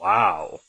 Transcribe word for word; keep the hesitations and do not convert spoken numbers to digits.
Wow.